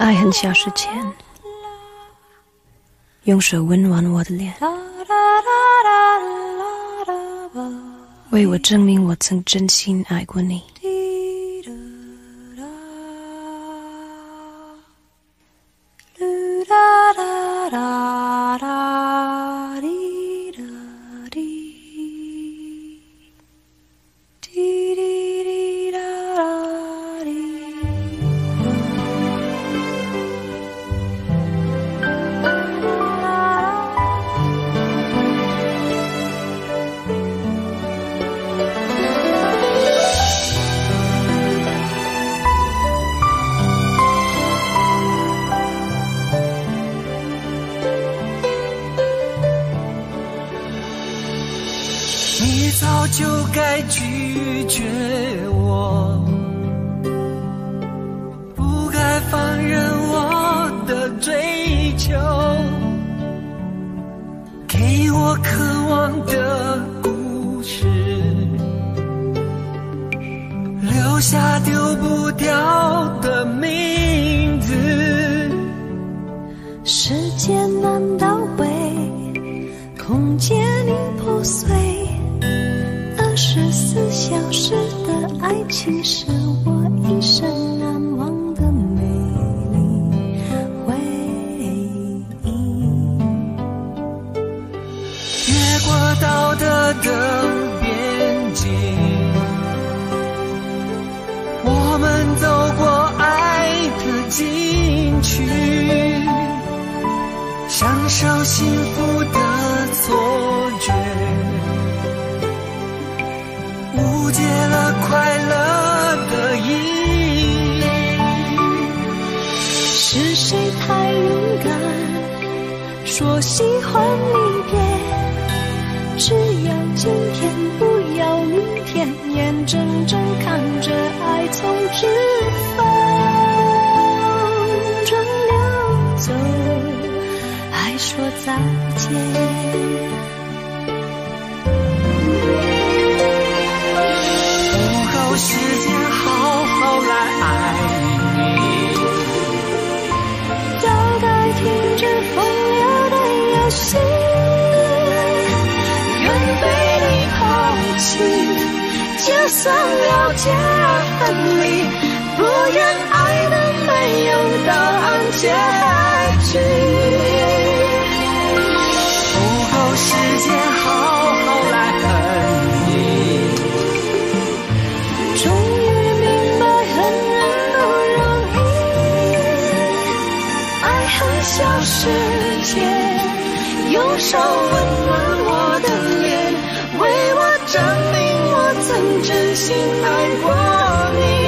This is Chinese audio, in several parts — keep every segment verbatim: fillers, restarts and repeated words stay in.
爱很消失前，用手温暖我的脸，为我证明我曾真心爱过你。早就该拒绝我，不该放任我的追求，给我渴望的故事，留下丢不掉的名字。时间难倒回，空间已破碎，消失的爱情是我一生难忘的美丽回忆。越过道德的边界，我们走过爱的禁区，享受幸福的错觉，误解了快乐的意义。是谁太勇敢，说喜欢离别，只要今天不要明天，眼睁睁看着爱从指缝中流走，还说再见。时间好好来爱你，要该停止风流的游戏，愿被你抛弃，就算了解分离，不愿爱的没有答案结局。不够时间好好来恨你，小世界，用手温暖我的脸，为我证明我曾真心爱过你。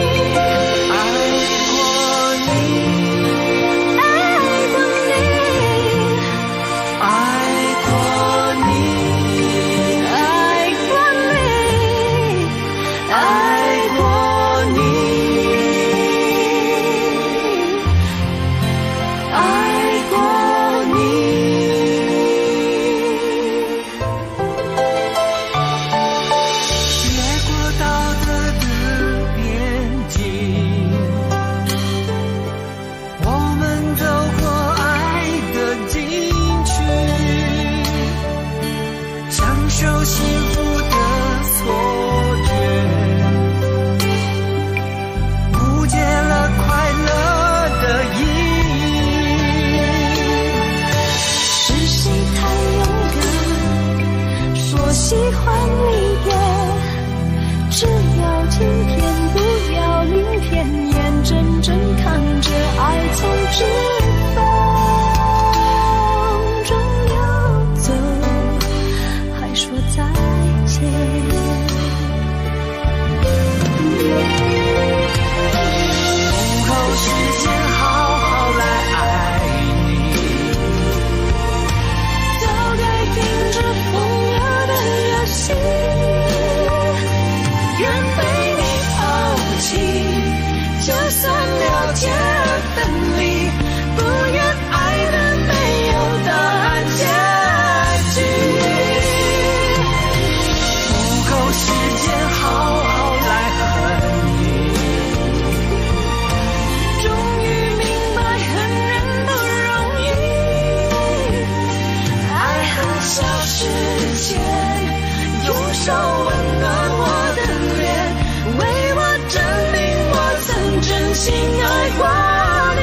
心爱过你，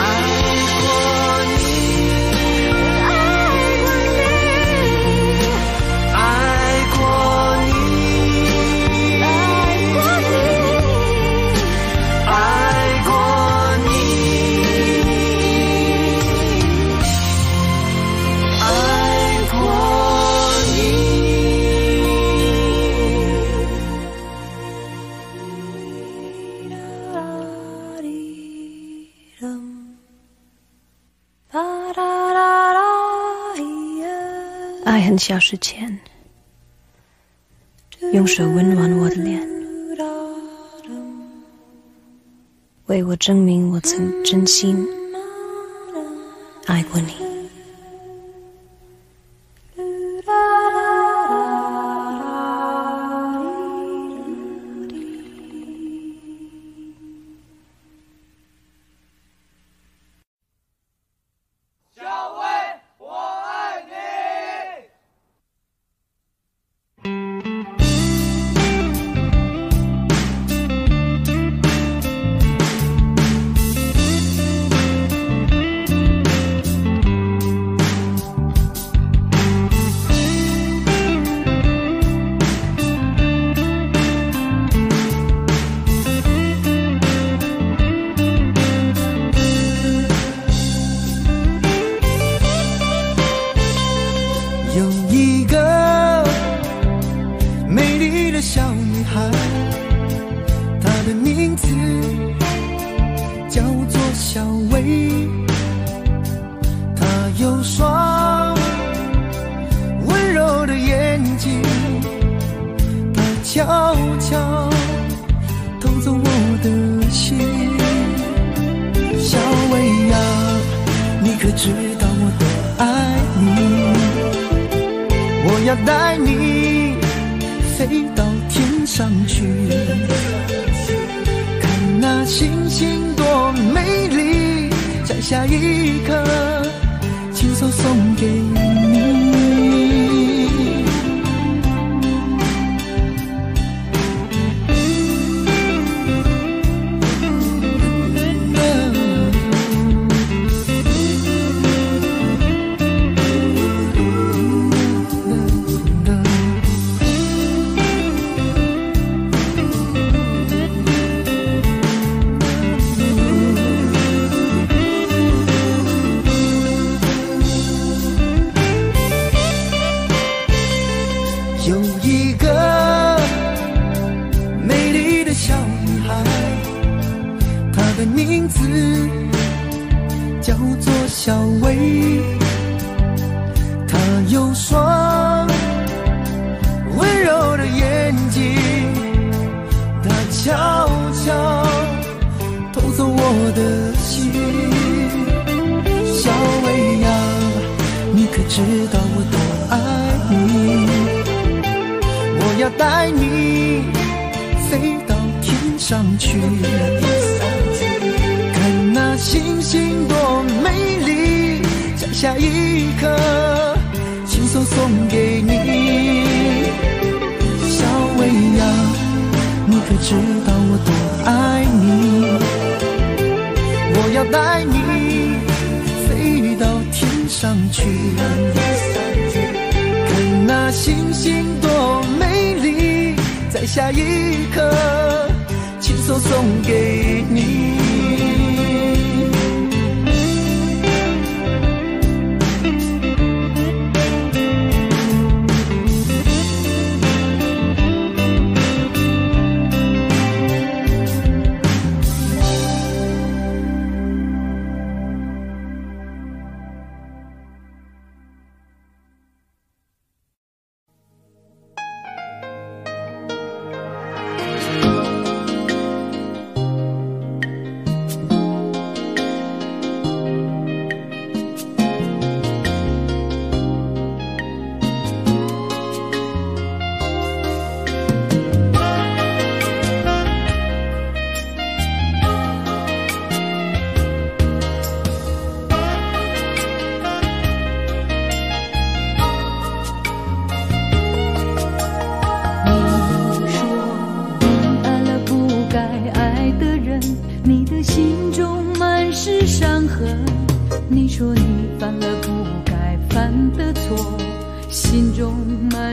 爱过你，爱过你，爱过你，爱过你，爱过你，爱过你。爱很小时前，用手温暖我的脸，为我证明我曾真心爱过你。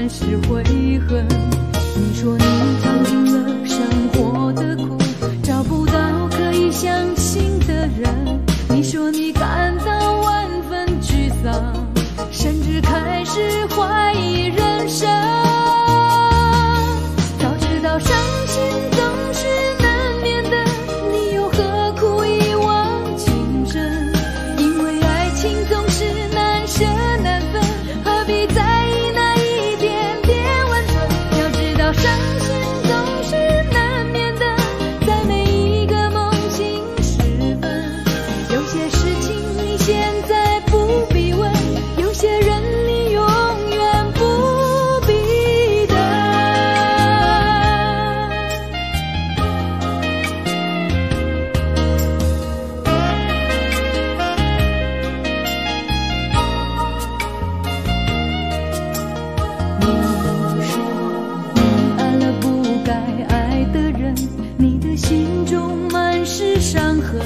还是悔恨。你说你尝尽了生活的苦，找不到可以相信的人。你说你感到万分沮丧，甚至开始怀疑人生。早知道伤心总是难免的，你又何苦一往情深？因为爱情总是难舍难分，何必在意那一点点温存？要知道伤心总是难免的，在每一个梦醒时分。有些事情你现在不必问，有些人你永远不必等。你说你爱了不该爱的人，你的心中满是伤痕。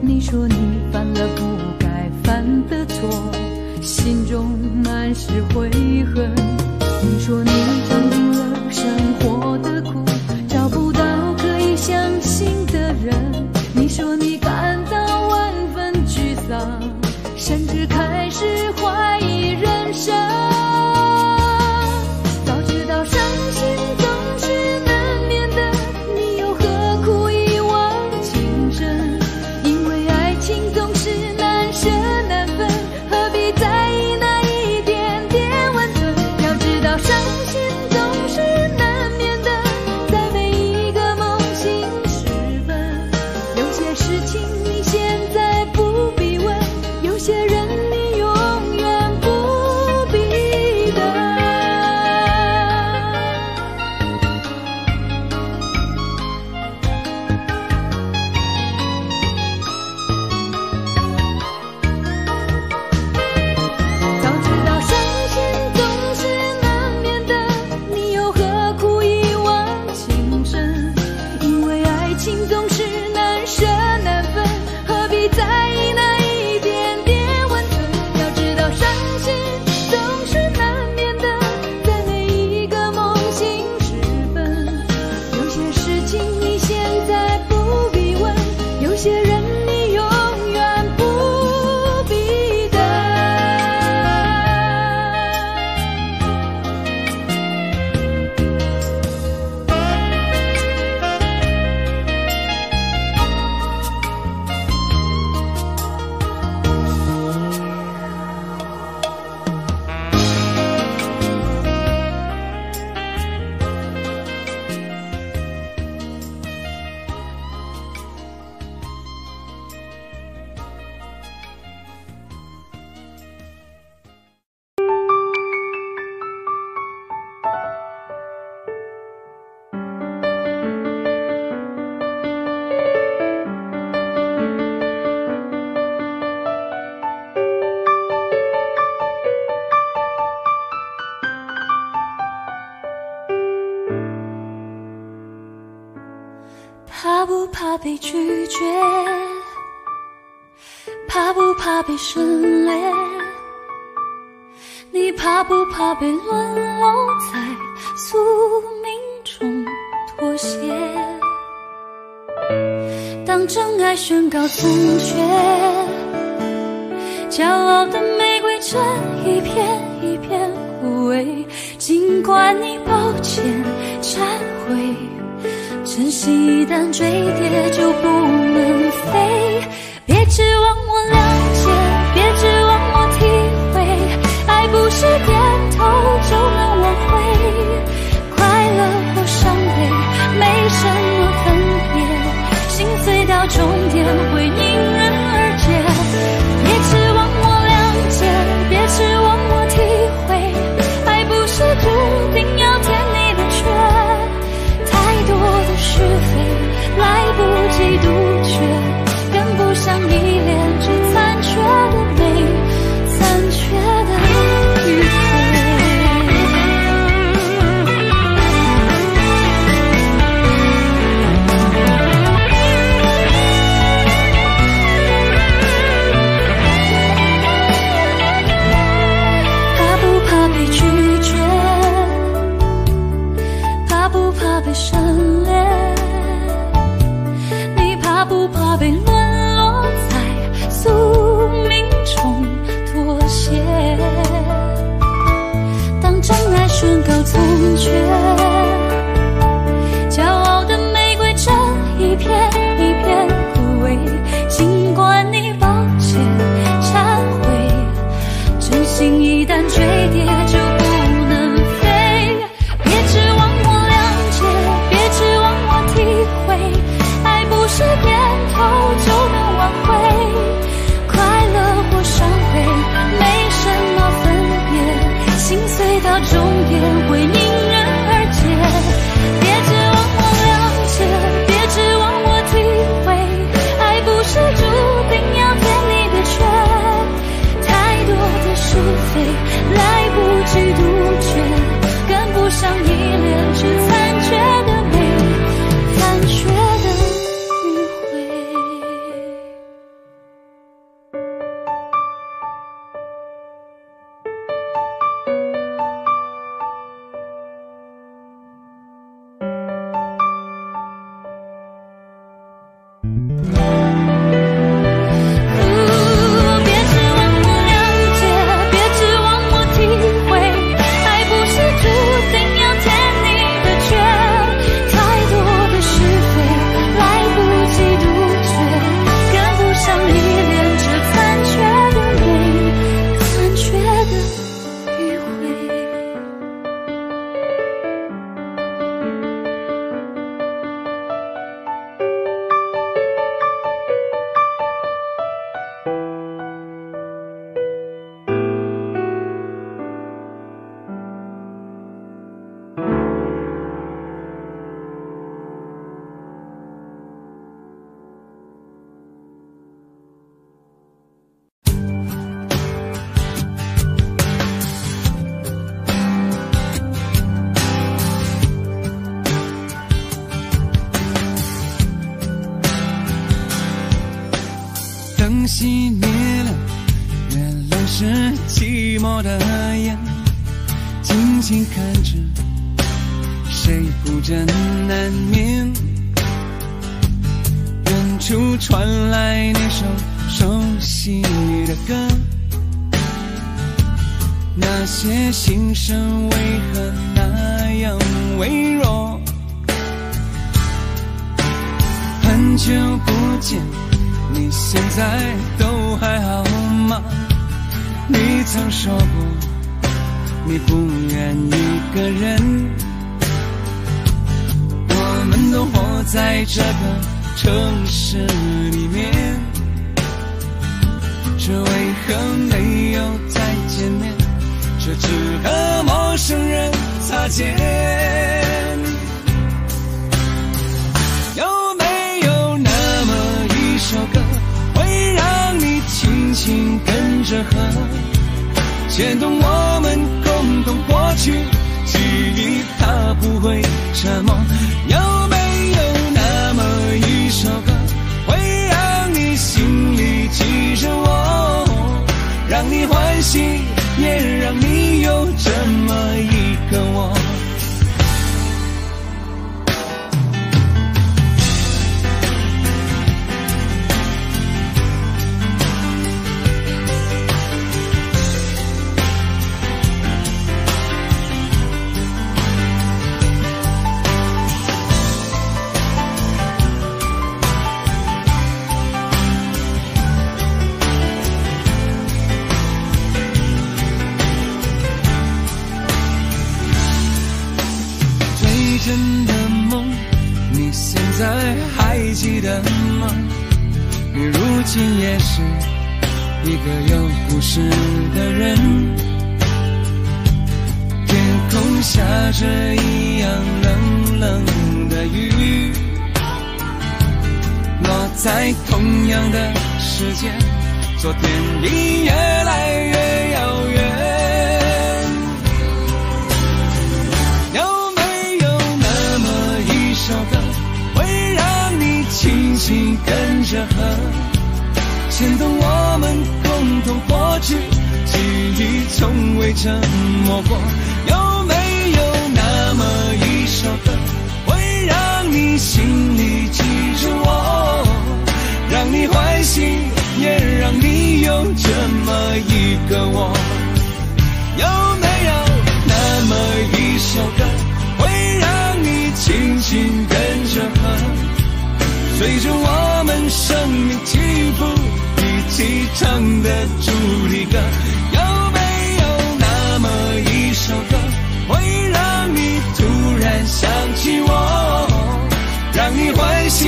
你说你犯了不该犯的错，心中满是悔恨。你说你尝尽了生活的苦，找不到可以相信的人。你说你感到万分沮丧，甚至开始怀疑人生。早知道伤心总是难免的，你又何苦一往情深？因为爱情总是难舍难分，何必在意那一点点温存？要知道伤心总是难免的，在每一个梦醒时分。有些事情你现在不必问，有些人你永远不必等。早知道伤心总是难免的，你又何苦一往情深？因为爱情总是难舍难分，何必在意那一点点温存？要知道伤心总是难免的，在每一个梦醒时分。有些事情你现在不必问，有些人你永远不必等。怕不怕被拒绝？怕不怕被省略？你怕不怕被沦落在宿命中妥协？当真爱宣告从缺，骄傲的玫瑰正一片一片枯萎。尽管你抱歉忏悔，真心一旦坠跌就不能飞。别指望我了解，别指望我体会，爱不是点头就能挽回。快乐或伤悲没什么分别，心碎到终点会迎刃而解。别指望我了解，别指望我体会，爱不是注定要甜蜜的缺。是非来不及杜绝，跟不上依恋这残缺的美，残缺的愉悦。会沦落在宿命中妥协。当真爱宣告从缺，骄傲的玫瑰正一片一片枯萎。尽管你抱歉忏悔，真心一旦坠跌就不能飞。别指望我谅解，别指望我体会，爱不是念头就能挽回。快乐或伤悲没什么分别，心碎到终点会迎刃而解。别指望我了解，别指望我体会，爱不是注定要天离别却。太多的是非来不及杜绝，跟不上一脸是残缺的美，残缺的熄灭了，原来是寂寞的夜。静静看着，谁孤枕难眠？远处传来那首熟悉的歌，那些心声为何那样微弱？很久不见，你现在都还好吗？你曾说过你不愿一个人，我们都活在这个城市里面，这为何没有再见面？这只和陌生人擦肩，这首歌会让你轻轻跟着和，牵动我们共同过去记忆，它不会沉默。有没有那么一首歌会让你心里记着我，让你欢喜也让你有这么一个我。也是一个有故事的人，天空下着一样冷冷的雨，落在同样的时间，昨天已越来越遥远。有没有那么一首歌会让你轻轻跟着和，牵动我们共同过去记忆，从未沉默过。有没有那么一首歌会让你心里记着我，让的我，有没有那么一首歌，会让你轻轻跟着和，随着我们生命起伏一起唱的主题歌？有没有那么一首歌，会让你突然想起我，让你欢喜，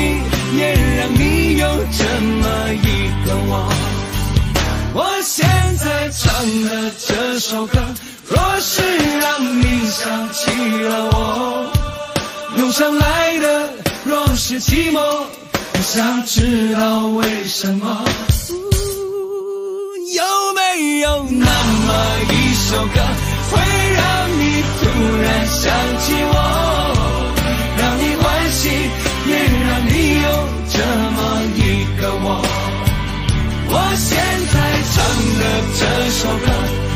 也让你有这么一个我？我现在唱的这首歌，若是让你想起了我，涌上来的若是寂寞，我想知道为什么。有没有那么一首歌，会让你突然想起我，让你欢喜，也让你有这么一个我？我现在唱的这首歌，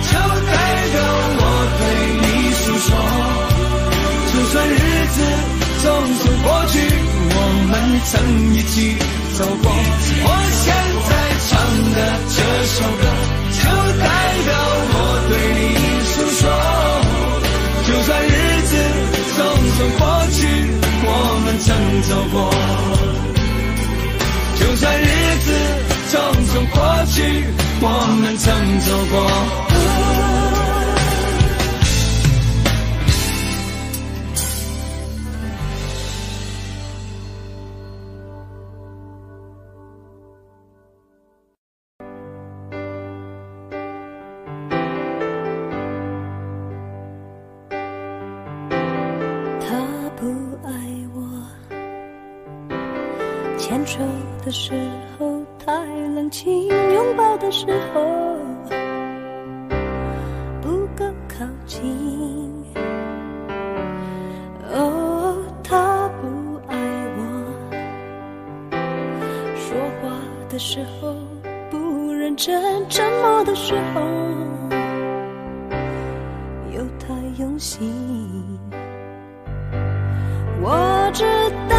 就代表我对你诉说，就算日子匆匆过去，我们曾一起走过。我现在唱的这首歌，就代表我对你诉说，就算日子匆匆过去，我们曾走过，就算日子匆匆过去，我们曾走过。他不爱我，牵手的时候太冷清，拥抱的时候不够靠近。哦，他不爱我，说话的时候不认真，沉默的时候又太用心。我知道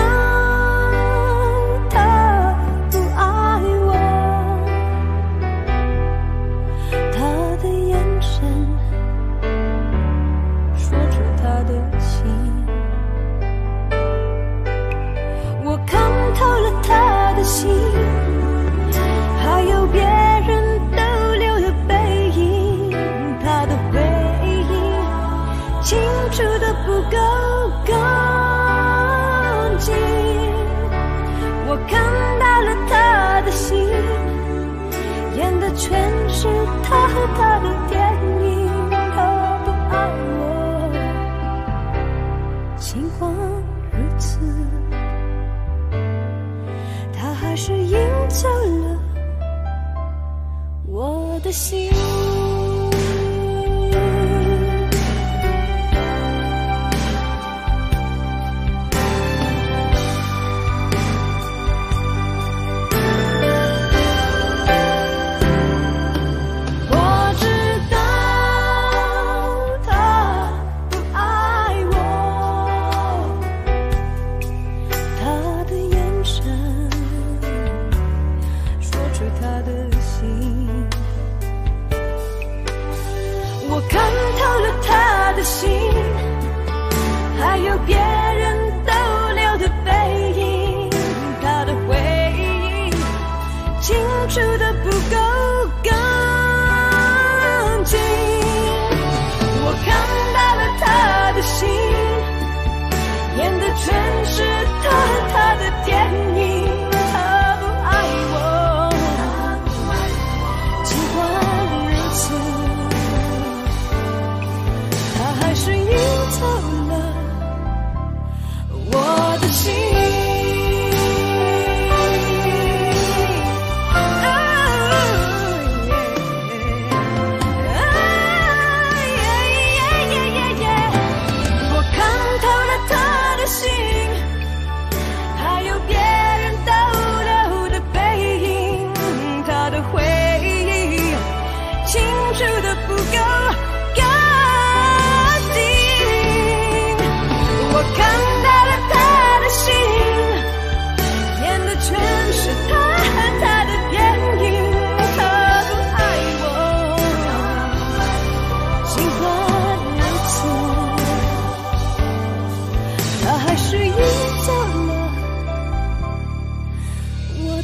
心，还有别人逗留的背影，他的回忆清楚的不够干净。我看到了他的心，演的全是他和他的电影。他不爱我，情况如此，还是赢走了我的心。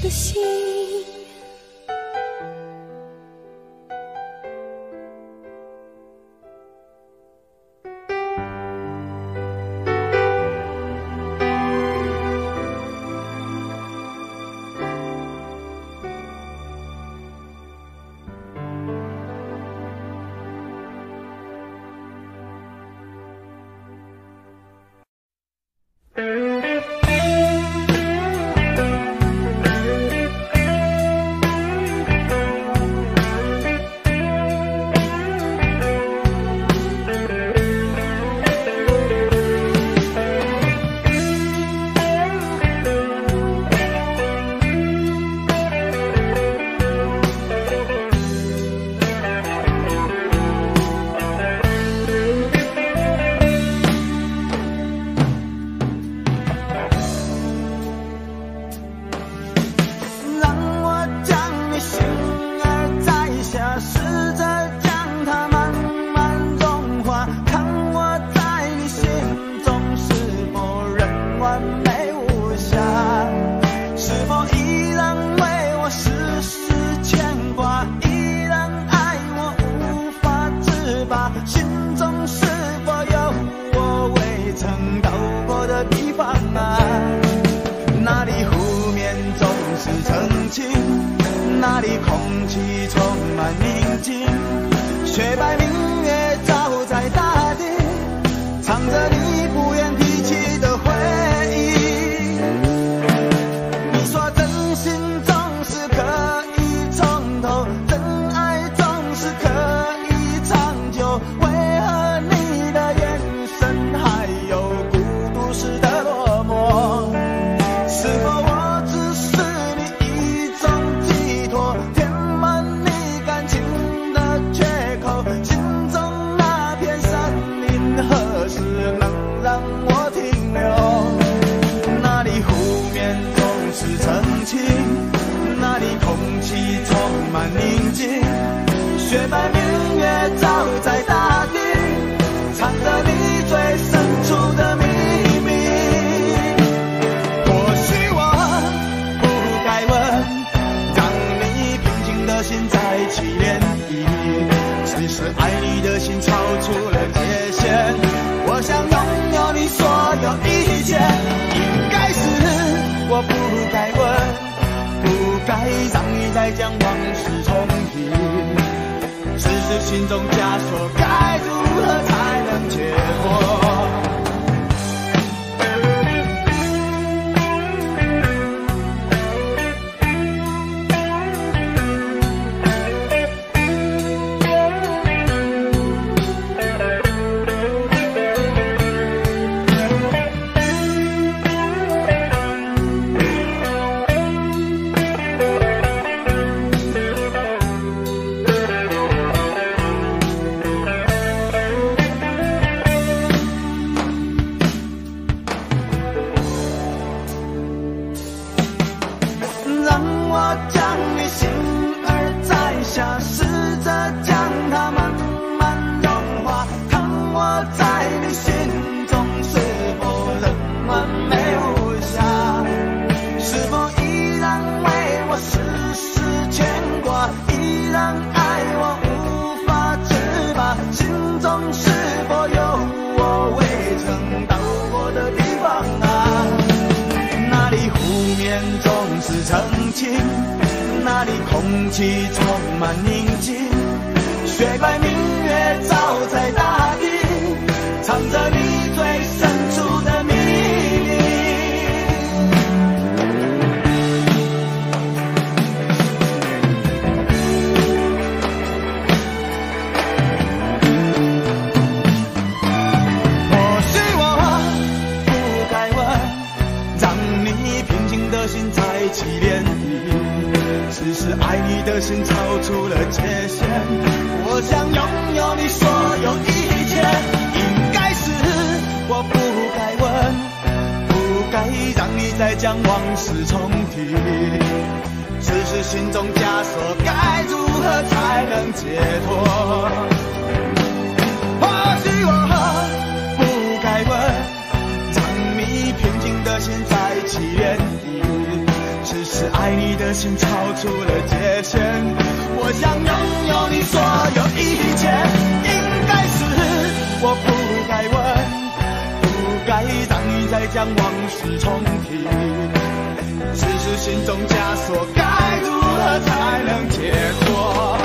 的心，那里空气充满宁静，雪白明月照在大地，藏着你不愿提起的回忆。你说真心总是可以从头，真爱总是可以长久，为何你的眼神还有孤独时的落寞？是否我只是宁静，雪白明月照在大地，藏着你最深处的秘密。或许我不该问，让你平静的心再起涟漪。只是爱你的心超出了界限，我想拥有你所有一切。应该是我不该问，不该让你再将往事重提，只是心中枷锁该如何才能解脱？那里空气充满宁静，雪白明月照在大地，藏着你最深处的秘密。或许我不该问，让你平静的心再起涟漪。只是爱你的心超出了界限，我想拥有你所有一切。应该是我不该问，不该让你再将往事重提，只是心中枷锁该如何才能解脱？或许我不该问，让你平静的心再起涟漪。只是是爱你的心超出了界限，我想拥有你所有一切。应该是我不该问，不该让你再将往事重提。只是心中枷锁该如何才能解脱？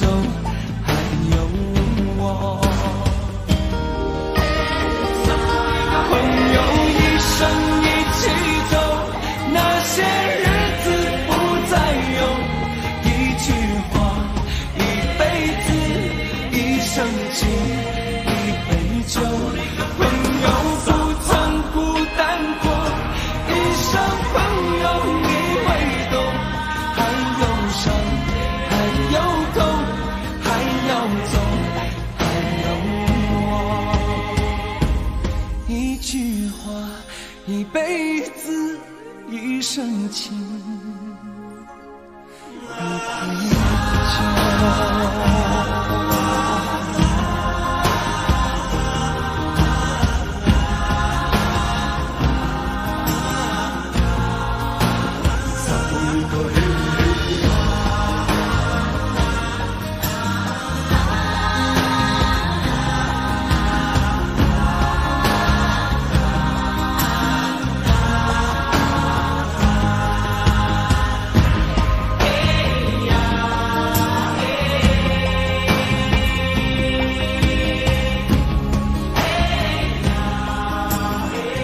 走，还有我。一辈子，一生情，一杯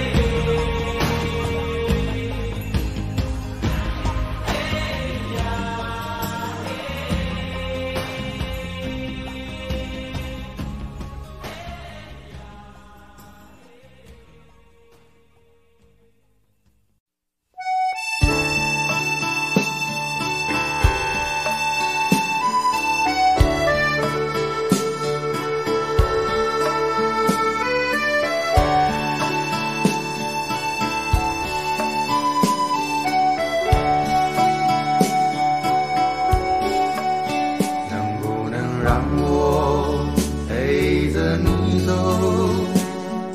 酒。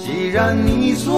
既然你说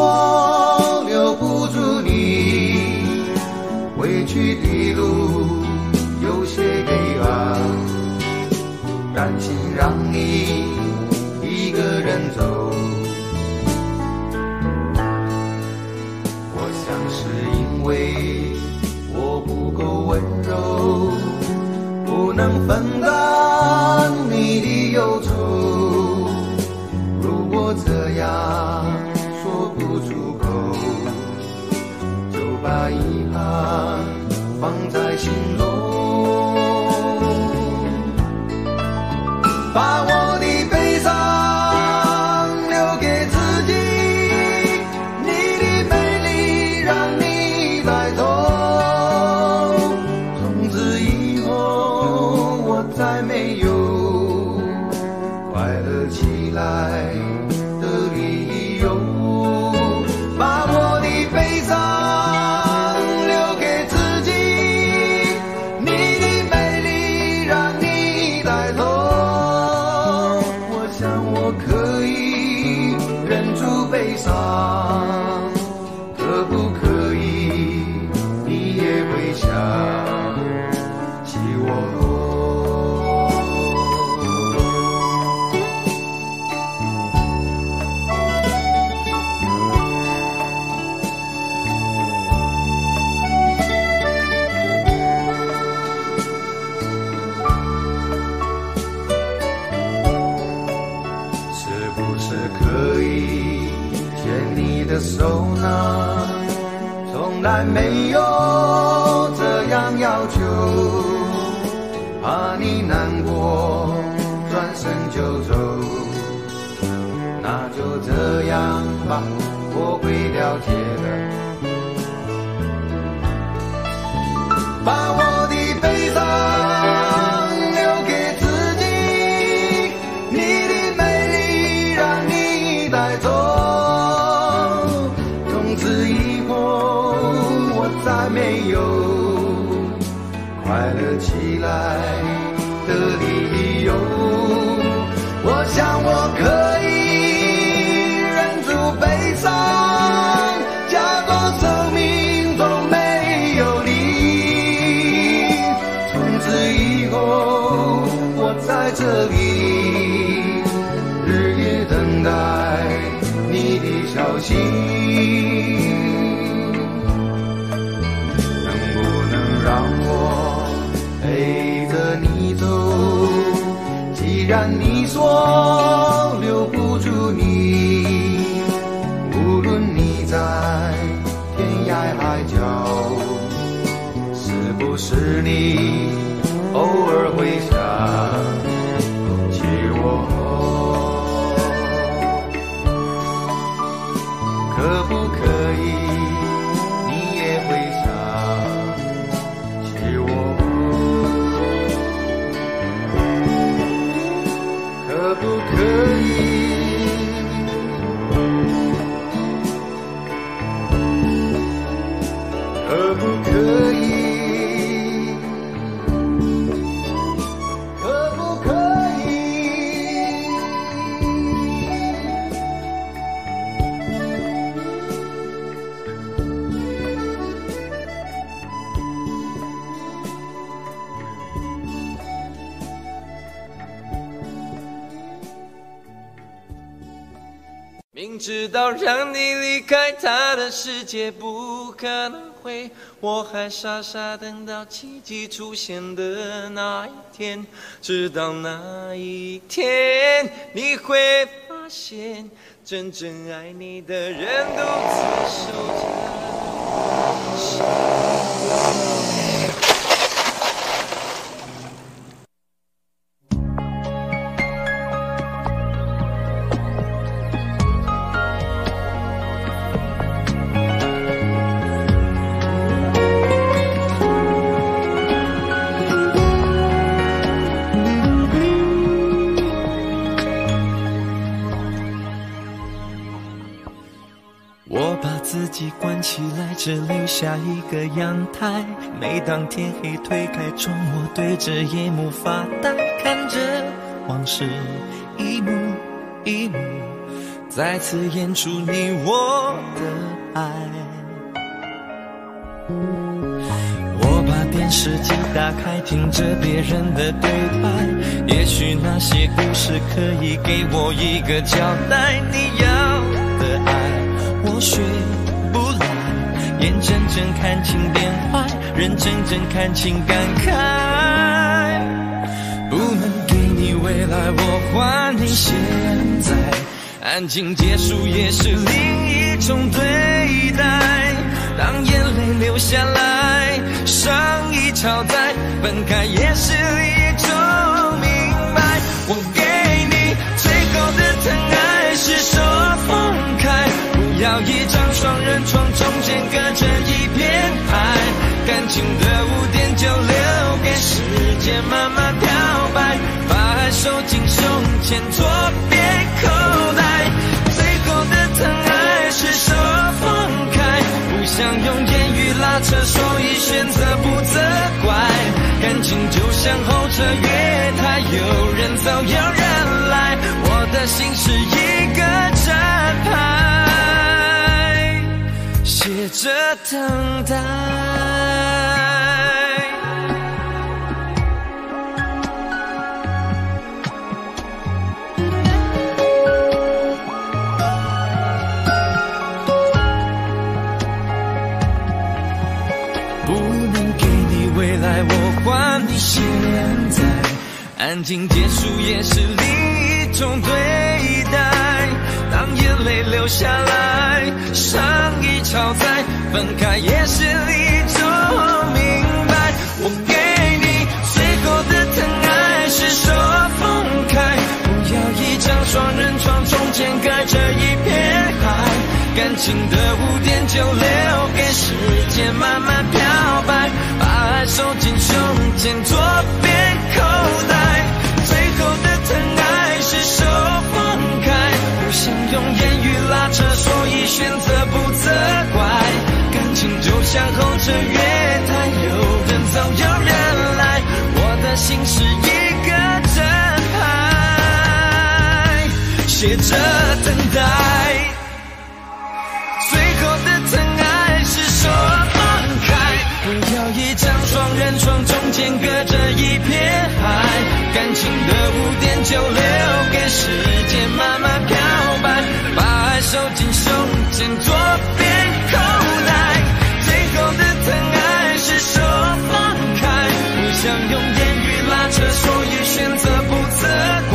留不住是你偶尔会想起我，可不可以你也会想起我？可不可以？可不可以？明知道让你离开他的世界不可能会，我还傻傻等到奇迹出现的那一天。直到那一天，你会发现，真正爱你的人独自守着心扉。只留下一个阳台，每当天黑推开窗，我对着夜幕发呆，看着往事一幕一幕再次演出你我的爱。我把电视机打开，听着别人的对白，也许那些故事可以给我一个交代。你要的爱我学不来，眼睁睁看情变坏，人睁睁看情感慨。不能给你未来，我还你现在。安静结束也是另一种对待。当眼泪流下来，上一朝代，分开也是一种明白。我给你最后的疼爱是手放开，不要一张双人床中间隔着一片海，感情的污点就留给时间慢慢漂白，把爱收进胸前左边口袋。最后的疼爱是手放开，不想用言语拉扯，所以选择不责怪。感情就像候车月台，有人走有人来，我的心是一个站牌，写着等待。不能给你未来，我还你现在。安静结束也是另一种对待。当眼泪流下来，上一朝代，分开也是一种明白。我给你最后的疼爱是手放开，不要一张双人床中间隔着一片海，感情的污点就留给时间慢慢漂白，把爱收进胸前左边口袋。最后的疼爱是手放开，不想用言语拉扯，所以选择不责怪。感情就像候车月台，有人走有人来，我的心是一个站牌，写着等待。最后的疼爱是手放开，不要一张双人床中间隔着一片海，感情的污点就留给时间慢慢漂白，把爱收进胸前左边口袋。最后的疼爱是手放开，不想用言语拉扯，所以选择不责怪。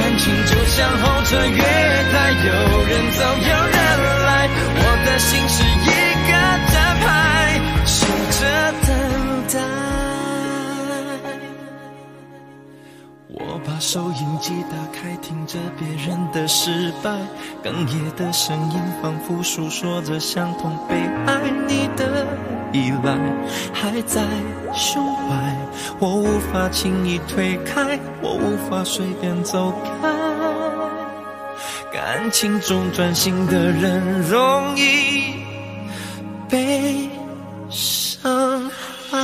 感情就像候车月台，有人走有人来，我的心是一个站牌，写着等待。机打开，听着别人的失败，哽咽的声音仿佛诉说着相同悲哀。你的依赖还在胸怀，我无法轻易推开，我无法随便走开。感情中专心的人容易被伤害。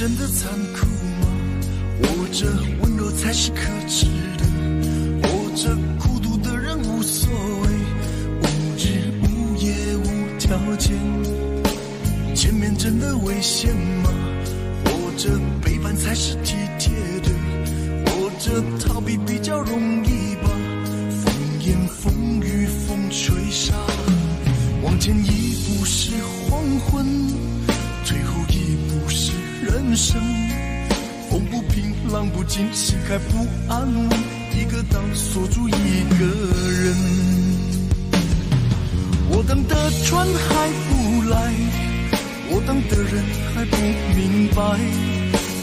真的残酷吗？活着温柔才是可耻的，活着孤独的人无所谓，无日无夜无条件。见面真的危险吗？活着背叛才是体贴的，活着逃避比较容易吧。风言风语风吹沙，往前一步是黄昏，退后一步是人生。 风不平，浪不静，心还不安稳。一个岛锁住一个人，我等的船还不来，我等的人还不明白。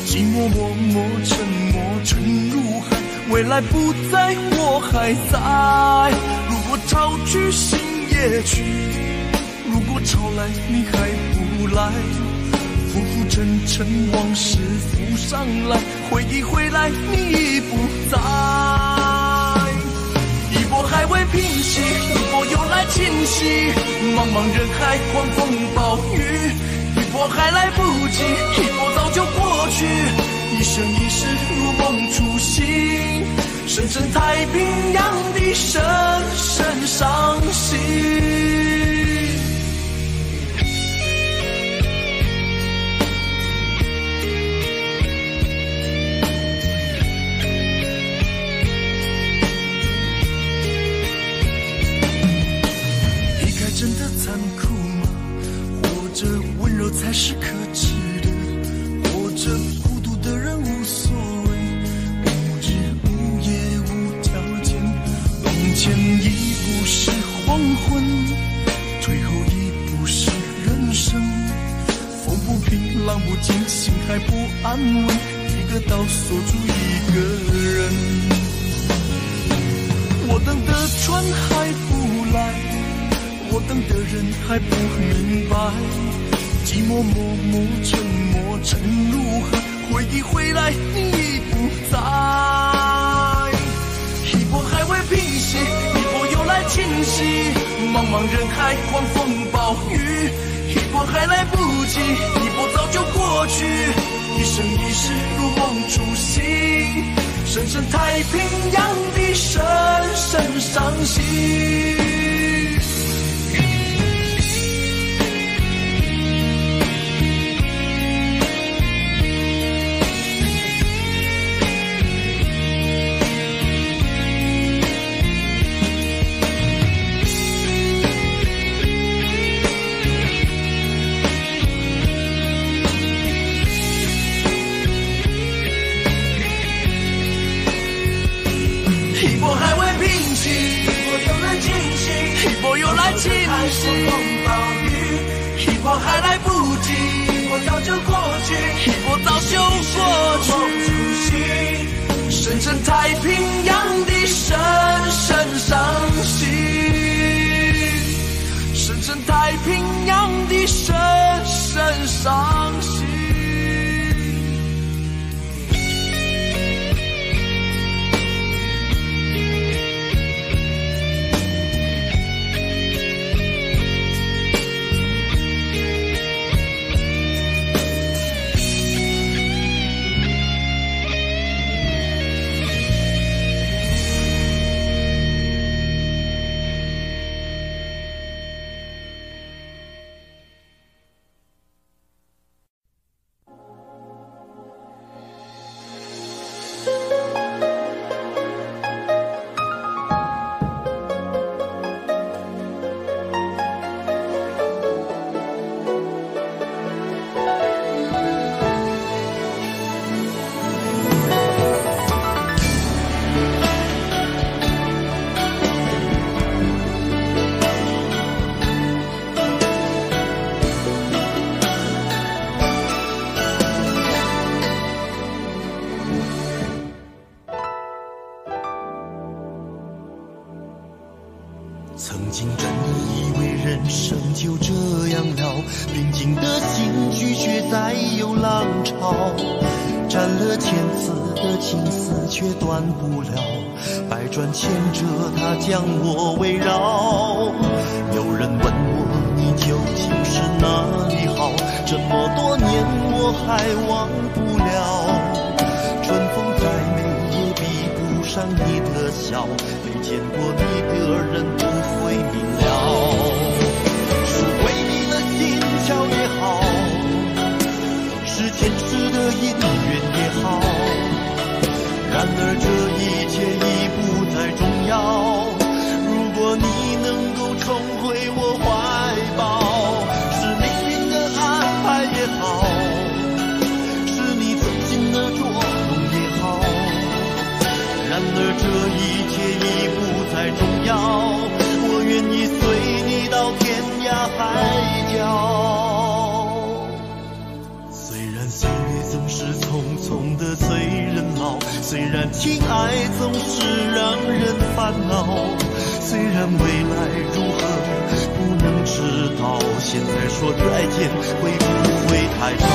寂寞默默沉没，沉入海，未来不在，我还在。如果潮去，心也去；如果潮来，你还不来。 浮浮沉沉，往事浮上来，回忆回来，你已不在。一波还未平息，一波又来侵袭。茫茫人海，狂风暴雨，一波还来不及，一波早就过去。一生一世，如梦初醒。深深太平洋的深深伤心。 才是可耻的，活着孤独的人无所谓，无日无夜无条件。往前一步是黄昏，退后一步是人生。风不平，浪不静，心还不安稳。一个岛锁住一个人，我等的船还不来，我等的人还不明白。 寂寞默默沉默沉入海，回忆回来，你已不在。一波还未平息，一波又来侵袭。茫茫人海，狂风暴雨，一波还来不及，一波早就过去。一生一世，如梦初醒，深深太平洋的深深伤心。 牵着它将我围绕，有人问我你究竟是哪里好？这么多年我还忘不了。春风再美也比不上你的笑，没见过你的人不会明了。是为你的心跳也好，是前世的姻缘也好，然而这一切已不再重要。如果你能够重回我怀抱，是命运的安排也好，是你存心的捉弄也好，然而这一切已不再重要。我愿意随你到天涯海角。虽然岁月总是匆匆的催人老，虽然情爱总是让人烦恼，虽然未来如何不能知道，现在说再见会不会太早？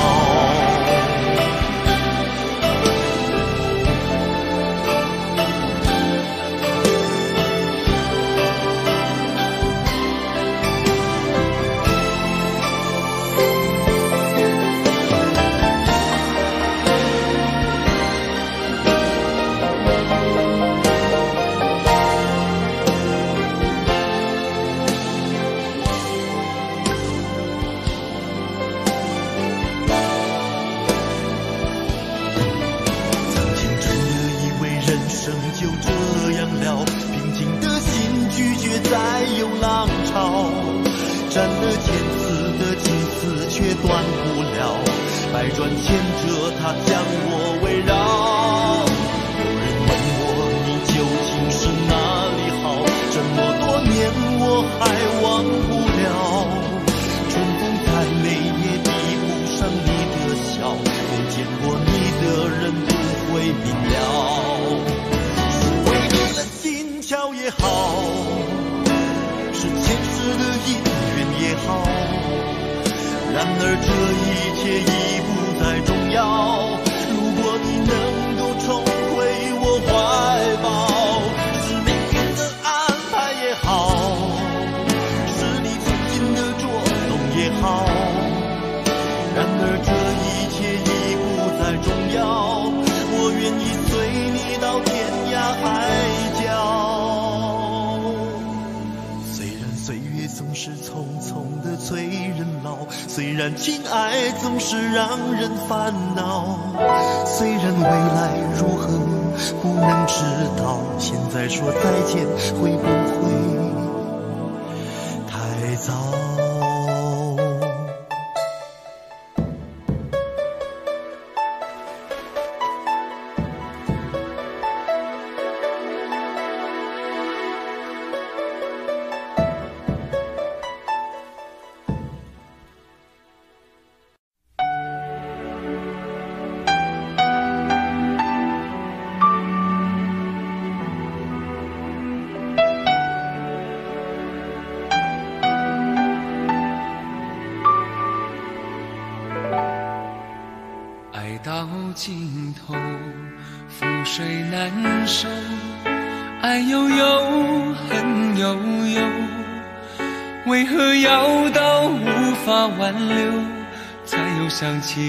想起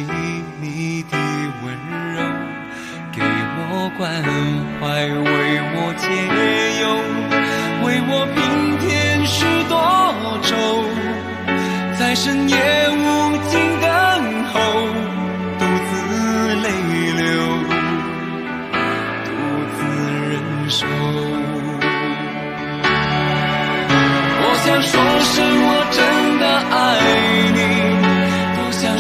你的温柔，给我关怀，为我解忧，为我平添许多愁，在深夜无尽等候，独自泪流，独自忍受。我想说声我真的爱你，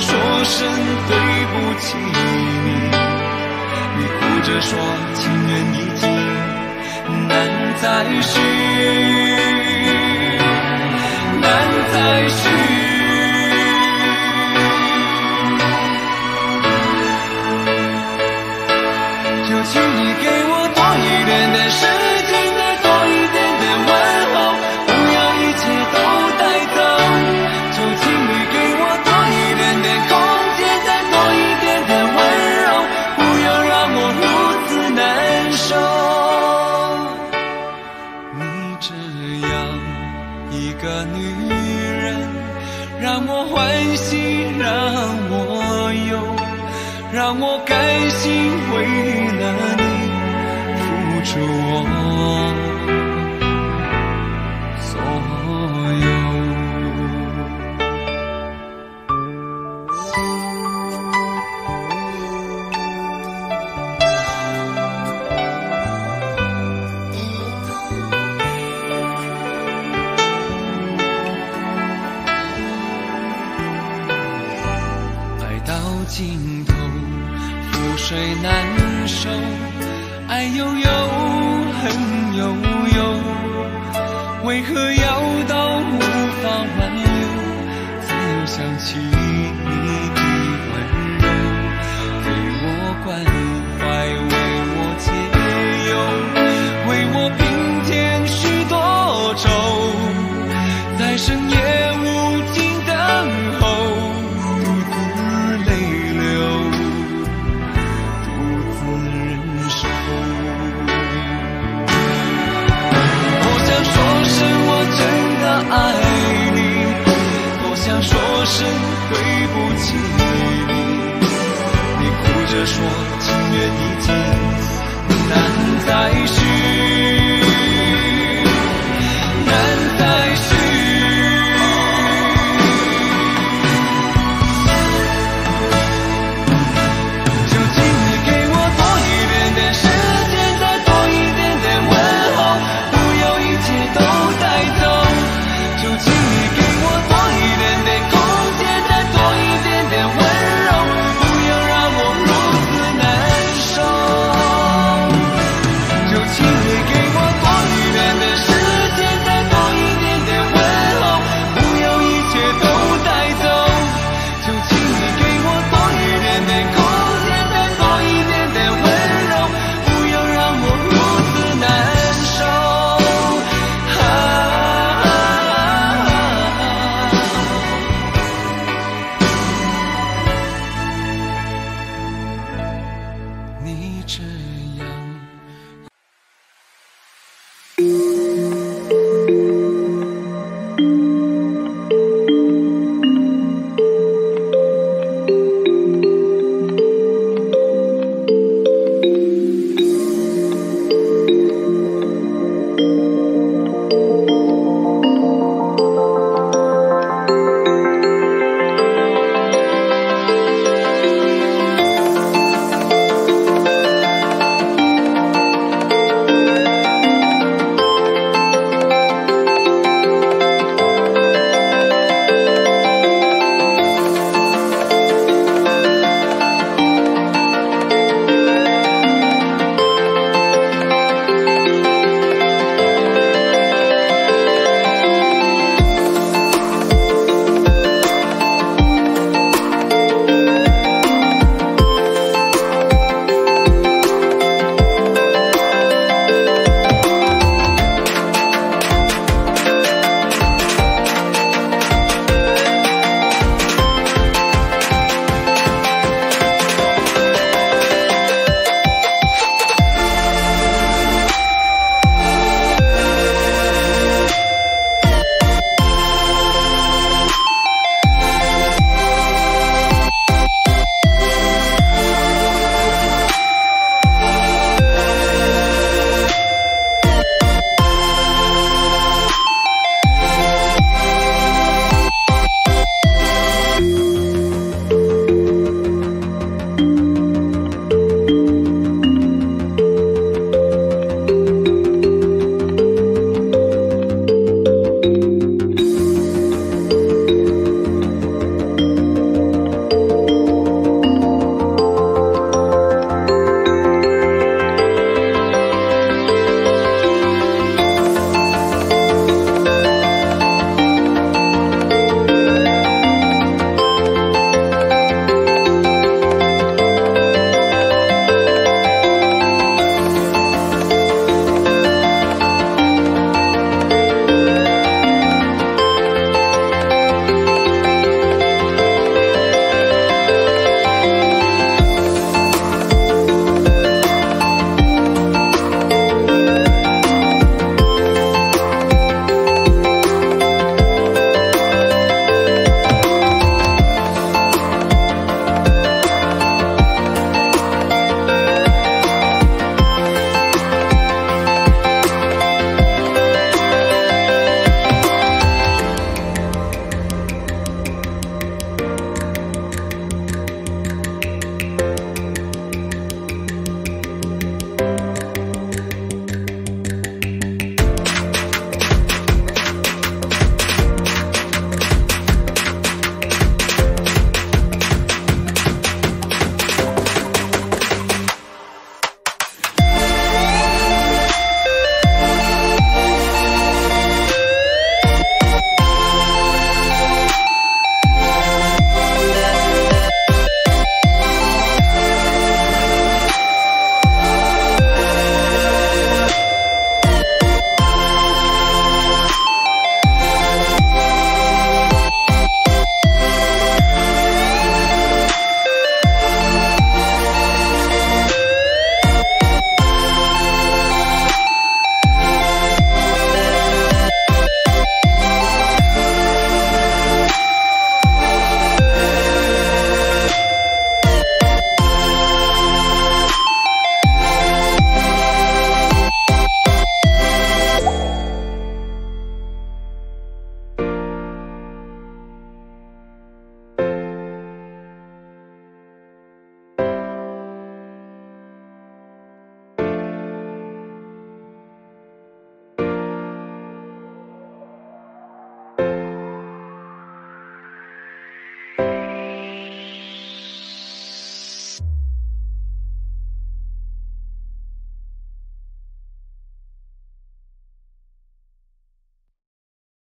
说声对不起你，你哭着说情缘已尽难再续，难再续。就请你给我多一点点时间，再多一点点问候，不要一切都带走。就请你给我多一点点空间，再多一点点温柔，不要让我如此难受。你这样一个女人，欢喜让我有，让我甘心为了你付出我所有。爱到尽头，覆水难收，爱悠悠，恨悠悠，为何要到无法挽留，才又想起你的温柔，给我关怀，为我解忧，为我平添许多愁，在深夜无尽等候，独自泪流，独自忍受。多想说声我真的爱你，多想说声对不起你，你哭着说情缘已尽难再